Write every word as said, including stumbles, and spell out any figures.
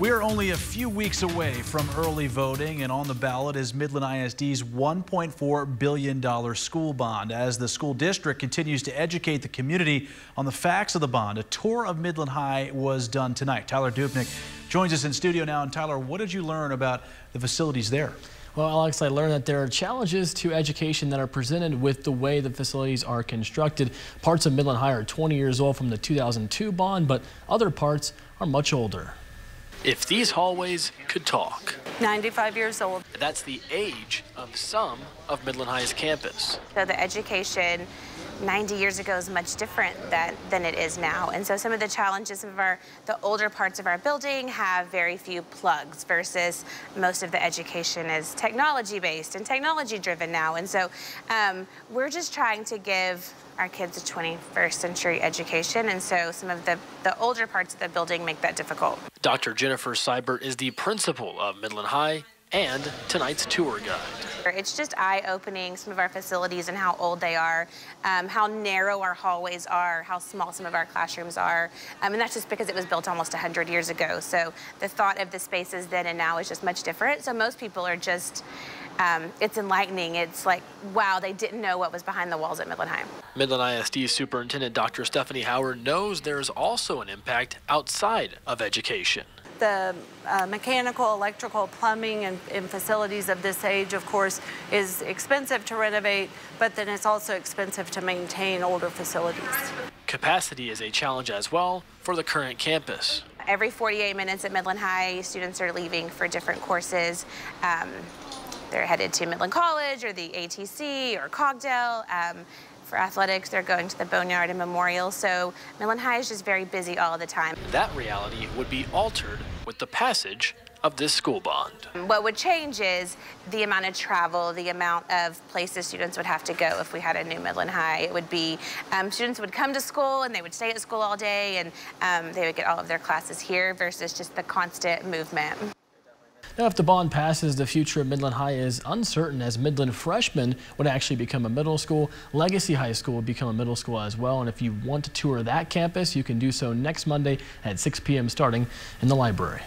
We're only a few weeks away from early voting, and on the ballot is Midland I S D's one point four billion dollar school bond. As the school district continues to educate the community on the facts of the bond, a tour of Midland High was done tonight. Tyler Dubnik joins us in studio now. And Tyler, what did you learn about the facilities there? Well, Alex, I learned that there are challenges to education that are presented with the way the facilities are constructed. Parts of Midland High are twenty years old from the two thousand two bond, but other parts are much older. If these hallways could talk. ninety-five years old. That's the age of some of Midland High's campus. So the education ninety years ago is much different that, than it is now. And so some of the challenges of our, the older parts of our building have very few plugs versus most of the education is technology-based and technology-driven now. And so um, we're just trying to give our kids a twenty-first century education, and so some of the, the older parts of the building make that difficult. Doctor Jennifer Seibert is the principal of Midland High and tonight's tour guide. It's just eye-opening, some of our facilities and how old they are, um, how narrow our hallways are, how small some of our classrooms are, um, and that's just because it was built almost one hundred years ago. So the thought of the spaces then and now is just much different. So most people are just, um, it's enlightening. It's like, wow, they didn't know what was behind the walls at Midland High. Midland I S D Superintendent Doctor Stephanie Howard knows there's also an impact outside of education. The uh, mechanical, electrical, plumbing, and, and facilities of this age, of course, is expensive to renovate, but then it's also expensive to maintain older facilities. Capacity is a challenge as well for the current campus. Every forty-eight minutes at Midland High, students are leaving for different courses. Um, they're headed to Midland College or the A T C or Cogdell. Um, For athletics, they're going to the Boneyard and Memorial, so Midland High is just very busy all the time. That reality would be altered with the passage of this school bond. What would change is the amount of travel, the amount of places students would have to go if we had a new Midland High. It would be um, students would come to school and they would stay at school all day, and um, they would get all of their classes here versus just the constant movement. Now, if the bond passes, the future of Midland High is uncertain, as Midland freshmen would actually become a middle school. Legacy High School would become a middle school as well. And if you want to tour that campus, you can do so next Monday at six p m starting in the library.